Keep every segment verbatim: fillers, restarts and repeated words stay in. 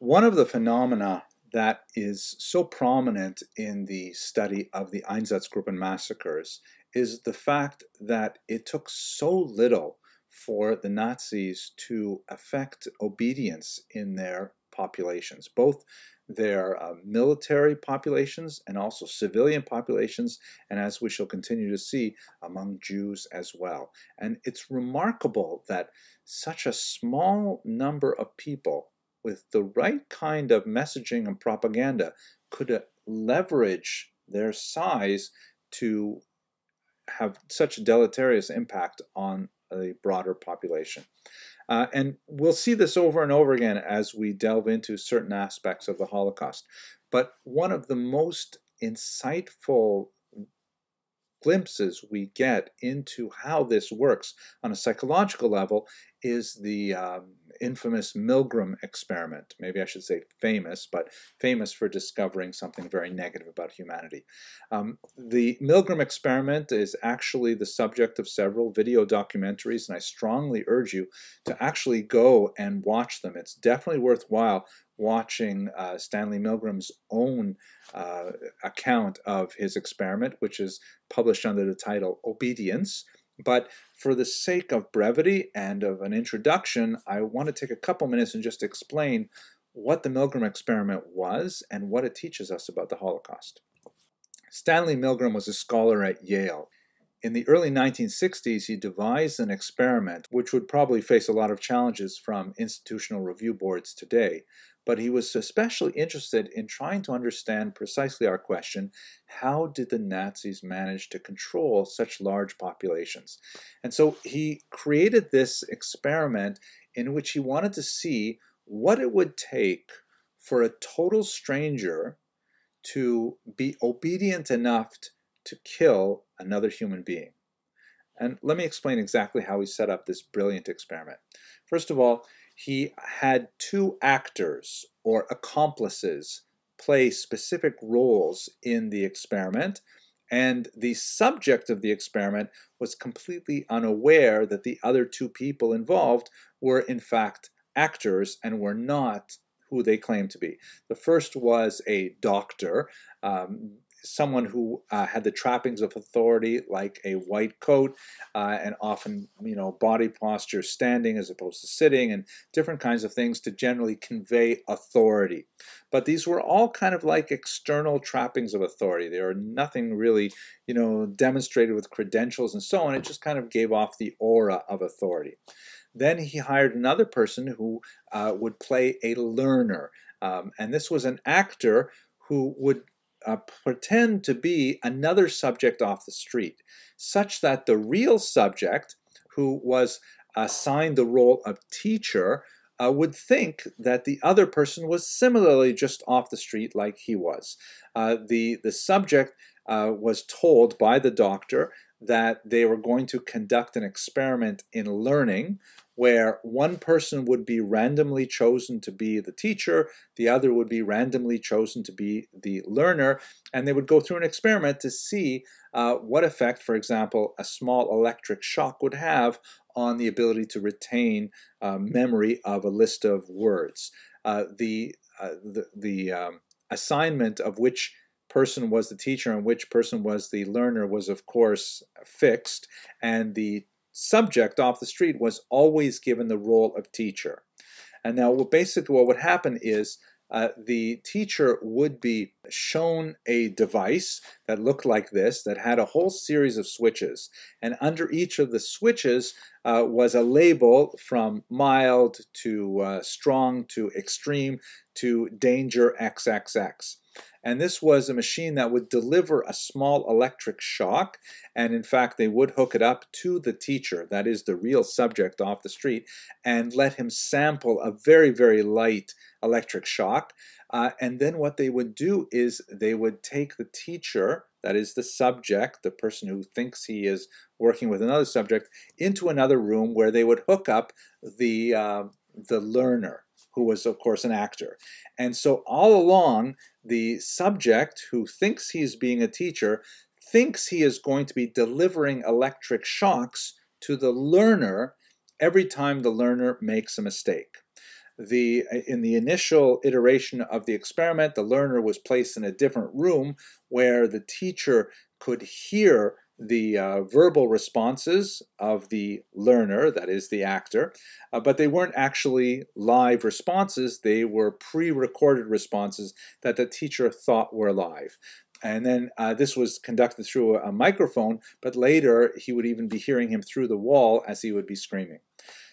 One of the phenomena that is so prominent in the study of the Einsatzgruppen massacres is the fact that it took so little for the Nazis to affect obedience in their populations, both their uh, military populations and also civilian populations, and as we shall continue to see, among Jews as well. And it's remarkable that such a small number of people with the right kind of messaging and propaganda could uh, leverage their size to have such a deleterious impact on a broader population. Uh, and we'll see this over and over again as we delve into certain aspects of the Holocaust. But one of the most insightful glimpses we get into how this works on a psychological level is the um, infamous Milgram experiment. Maybe I should say famous, but famous for discovering something very negative about humanity. Um, the Milgram experiment is actually the subject of several video documentaries, and I strongly urge you to actually go and watch them. It's definitely worthwhile watching uh, Stanley Milgram's own uh, account of his experiment, which is published under the title Obedience. But for the sake of brevity and of an introduction, I want to take a couple minutes and just explain what the Milgram experiment was and what it teaches us about the Holocaust. Stanley Milgram was a scholar at Yale. In the early nineteen sixties, he devised an experiment which would probably face a lot of challenges from institutional review boards today. But he was especially interested in trying to understand precisely our question, how did the Nazis manage to control such large populations? And so he created this experiment in which he wanted to see what it would take for a total stranger to be obedient enough to kill another human being. And let me explain exactly how he set up this brilliant experiment. First of all, he had two actors or accomplices play specific roles in the experiment, and the subject of the experiment was completely unaware that the other two people involved were in fact actors and were not who they claimed to be. The first was a doctor, um, someone who uh, had the trappings of authority, like a white coat uh, and often, you know, body posture, standing as opposed to sitting and different kinds of things to generally convey authority. But these were all kind of like external trappings of authority. They were nothing really, you know, demonstrated with credentials and so on. It just kind of gave off the aura of authority. Then he hired another person who uh, would play a learner. Um, and this was an actor who would Uh, pretend to be another subject off the street, such that the real subject, who was assigned the role of teacher, uh, would think that the other person was similarly just off the street like he was. Uh, the, the subject uh, was told by the doctor that they were going to conduct an experiment in learning where one person would be randomly chosen to be the teacher, the other would be randomly chosen to be the learner, and they would go through an experiment to see uh, what effect, for example, a small electric shock would have on the ability to retain uh, memory of a list of words. Uh, the uh, the, the um, assignment of which person was the teacher and which person was the learner was, of course, fixed, and the subject off the street was always given the role of teacher. And now well, basically what would happen is uh, the teacher would be shown a device that looked like this, that had a whole series of switches, and under each of the switches uh, was a label from mild to uh, strong to extreme to danger triple X. And this was a machine that would deliver a small electric shock, and in fact they would hook it up to the teacher, that is the real subject off the street, and let him sample a very, very light electric shock. Uh, and then what they would do is they would take the teacher, that is the subject, the person who thinks he is working with another subject, into another room where they would hook up the, uh, the learner, who was, of course, an actor. And so all along, the subject who thinks he's being a teacher thinks he is going to be delivering electric shocks to the learner every time the learner makes a mistake. the in the initial iteration of the experiment, the learner was placed in a different room where the teacher could hear the uh, verbal responses of the learner, that is the actor, uh, but they weren't actually live responses. They were pre-recorded responses that the teacher thought were live. And then uh, this was conducted through a, a microphone, but later he would even be hearing him through the wall as he would be screaming.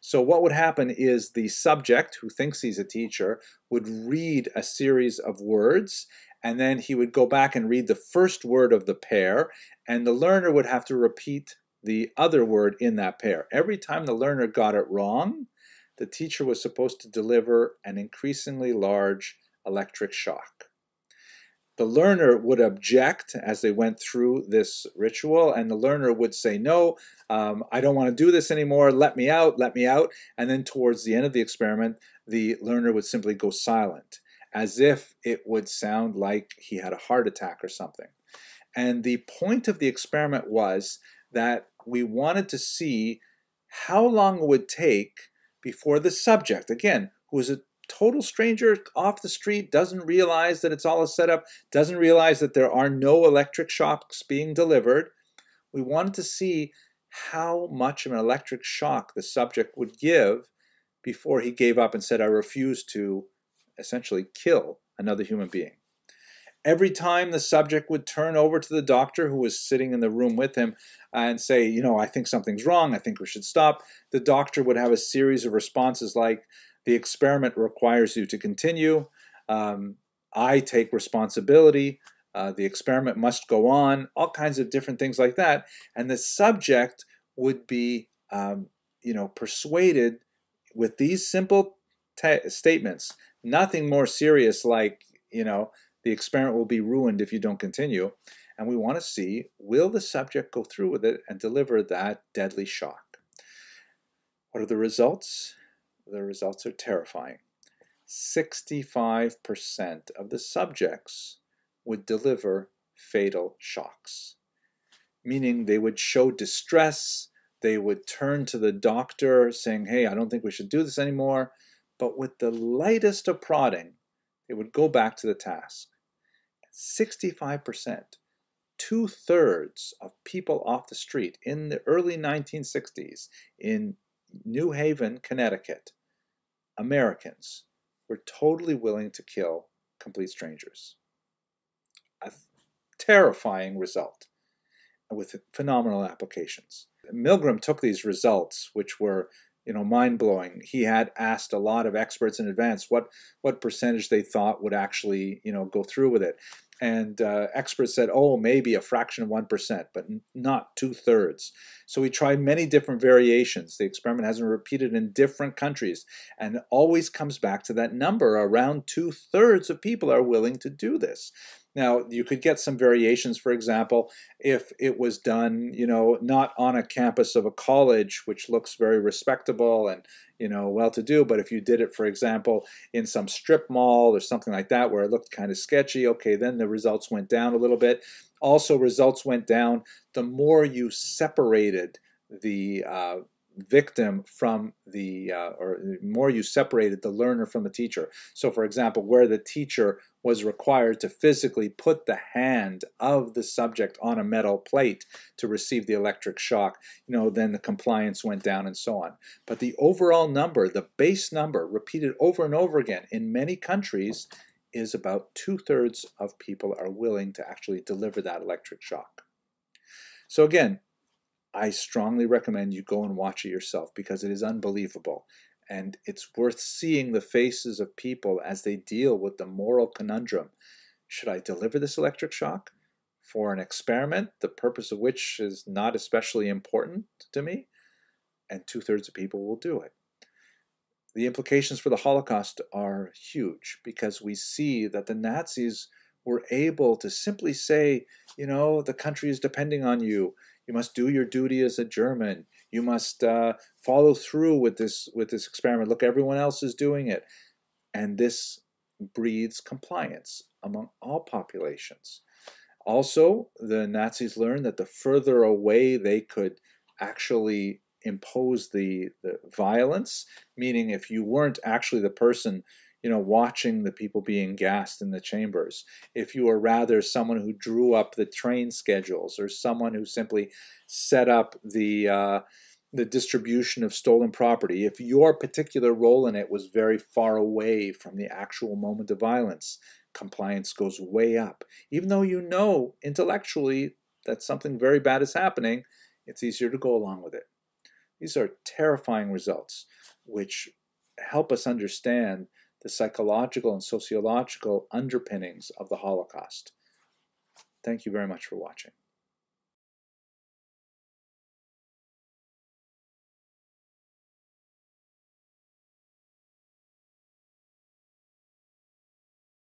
So what would happen is the subject, who thinks he's a teacher, would read a series of words, and then he would go back and read the first word of the pair, and the learner would have to repeat the other word in that pair. Every time the learner got it wrong, the teacher was supposed to deliver an increasingly large electric shock. The learner would object as they went through this ritual, and the learner would say, no, um, I don't want to do this anymore, let me out, let me out. And then towards the end of the experiment, the learner would simply go silent, as if it would sound like he had a heart attack or something. And the point of the experiment was that we wanted to see how long it would take before the subject, again, who was a total stranger off the street, doesn't realize that it's all a setup, doesn't realize that there are no electric shocks being delivered. We wanted to see how much of an electric shock the subject would give before he gave up and said, I refuse to essentially kill another human being. Every time the subject would turn over to the doctor who was sitting in the room with him and say, you know, I think something's wrong, I think we should stop, the doctor would have a series of responses like, the experiment requires you to continue. Um, I take responsibility. Uh, the experiment must go on. All kinds of different things like that. And the subject would be, um, you know, persuaded with these simple statements. Nothing more serious like, you know, the experiment will be ruined if you don't continue. And we want to see, will the subject go through with it and deliver that deadly shock? What are the results? The results are terrifying. sixty-five percent of the subjects would deliver fatal shocks, meaning they would show distress, they would turn to the doctor saying, hey, I don't think we should do this anymore, but with the lightest of prodding, they would go back to the task. sixty-five percent, two-thirds of people off the street in the early nineteen sixties in New Haven, Connecticut, Americans were totally willing to kill complete strangers. A terrifying result with phenomenal applications. Milgram took these results, which were, you know, mind-blowing. He had asked a lot of experts in advance what what percentage they thought would actually, you know, go through with it. And uh, experts said, oh, maybe a fraction of one percent, but not two-thirds. So we tried many different variations. The experiment has been repeated in different countries and always comes back to that number. Around two-thirds of people are willing to do this. Now, you could get some variations, for example, if it was done, you know, not on a campus of a college, which looks very respectable and, you know, well-to-do, but if you did it, for example, in some strip mall or something like that where it looked kind of sketchy, okay, then the results went down a little bit. Also, results went down the more you separated the uh, victim from the, uh, or the more you separated the learner from the teacher. So, for example, where the teacher was required to physically put the hand of the subject on a metal plate to receive the electric shock, you know, then the compliance went down and so on. But the overall number, the base number, repeated over and over again in many countries, is about two-thirds of people are willing to actually deliver that electric shock. So again, I strongly recommend you go and watch it yourself because it is unbelievable. And it's worth seeing the faces of people as they deal with the moral conundrum. Should I deliver this electric shock for an experiment, the purpose of which is not especially important to me? And two-thirds of people will do it. The implications for the Holocaust are huge because we see that the Nazis were able to simply say, you know, the country is depending on you. You must do your duty as a German. You must uh, follow through with this, with this experiment. Look, everyone else is doing it. And this breeds compliance among all populations. Also, the Nazis learned that the further away they could actually impose the, the violence, meaning if you weren't actually the person, you know, watching the people being gassed in the chambers, if you were rather someone who drew up the train schedules or someone who simply set up the uh, the distribution of stolen property, if your particular role in it was very far away from the actual moment of violence, compliance goes way up. Even though you know intellectually that something very bad is happening, it's easier to go along with it. These are terrifying results which help us understand the psychological and sociological underpinnings of the Holocaust. Thank you very much for watching.